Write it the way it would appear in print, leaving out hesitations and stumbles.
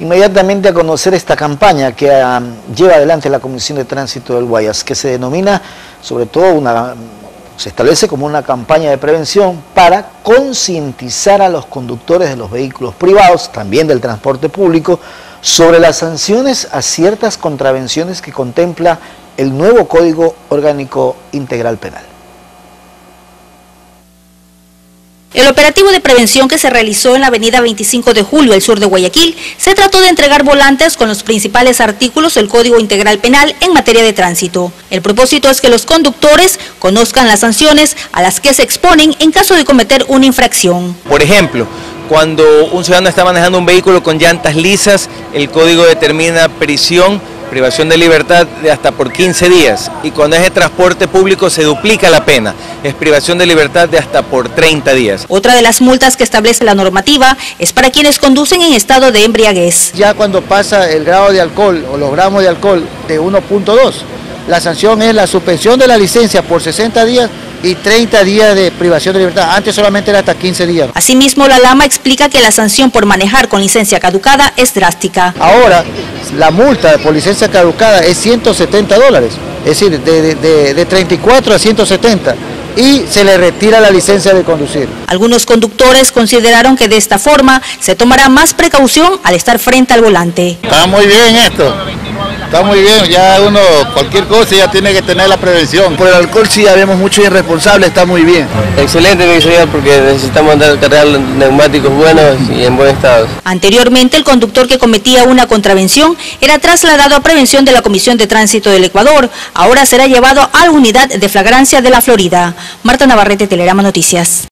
Inmediatamente a conocer esta campaña que lleva adelante la Comisión de Tránsito del Guayas, que se denomina, sobre todo, se establece como una campaña de prevención para concientizar a los conductores de los vehículos privados, también del transporte público, sobre las sanciones a ciertas contravenciones que contempla el nuevo Código Orgánico Integral Penal. El operativo de prevención que se realizó en la avenida 25 de Julio, al sur de Guayaquil, se trató de entregar volantes con los principales artículos del Código Integral Penal en materia de tránsito. El propósito es que los conductores conozcan las sanciones a las que se exponen en caso de cometer una infracción. Por ejemplo, cuando un ciudadano está manejando un vehículo con llantas lisas, el Código determina prisión, privación de libertad de hasta por 15 días, y cuando es de transporte público se duplica la pena, es privación de libertad de hasta por 30 días. Otra de las multas que establece la normativa es para quienes conducen en estado de embriaguez. Ya cuando pasa el grado de alcohol o los gramos de alcohol de 1.2, la sanción es la suspensión de la licencia por 60 días y 30 días de privación de libertad, antes solamente era hasta 15 días. Asimismo, la LAMA explica que la sanción por manejar con licencia caducada es drástica. Ahora, la multa por licencia caducada es $170, es decir, de 34 a 170. Y se le retira la licencia de conducir. Algunos conductores consideraron que de esta forma se tomará más precaución al estar frente al volante. Está muy bien esto, está muy bien, ya uno cualquier cosa ya tiene que tener la prevención. Por el alcohol sí ya vemos mucho irresponsable, está muy bien. Excelente que sea, porque necesitamos andar cargando neumáticos buenos y en buen estado. Anteriormente el conductor que cometía una contravención era trasladado a prevención de la Comisión de Tránsito del Ecuador, ahora será llevado a la Unidad de Flagrancia de la Florida. Marta Navarrete, Telerama Noticias.